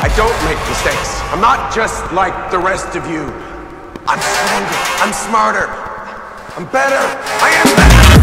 I don't make mistakes. I'm not just like the rest of you. I'm stronger. I'm smarter. I'm better. I am better!